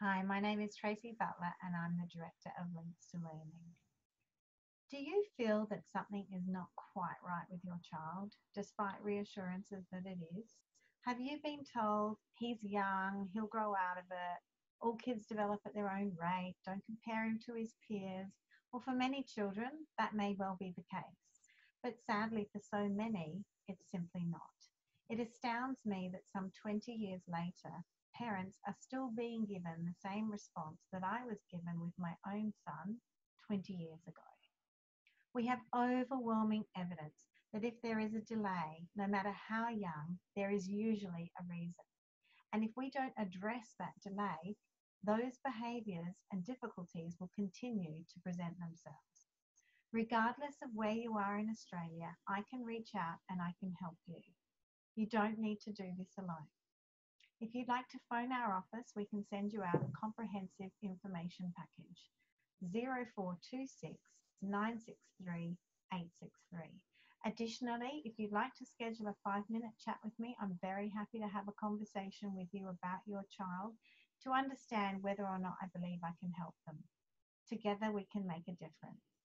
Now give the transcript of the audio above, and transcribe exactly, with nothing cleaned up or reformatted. Hi, my name is Tracy Butler and I'm the Director of Links to Learning. Do you feel that something is not quite right with your child, despite reassurances that it is? Have you been told, he's young, he'll grow out of it, all kids develop at their own rate, don't compare him to his peers? Well, for many children, that may well be the case. But sadly, for so many, it's simply not. It astounds me that some twenty years later, parents are still being given the same response that I was given with my own son twenty years ago. We have overwhelming evidence that if there is a delay, no matter how young, there is usually a reason. And if we don't address that delay, those behaviours and difficulties will continue to present themselves. Regardless of where you are in Australia, I can reach out and I can help you. You don't need to do this alone. If you'd like to phone our office, we can send you out a comprehensive information package. zero four two six, nine six three, eight six three. Additionally, if you'd like to schedule a five-minute chat with me, I'm very happy to have a conversation with you about your child to understand whether or not I believe I can help them. Together we can make a difference.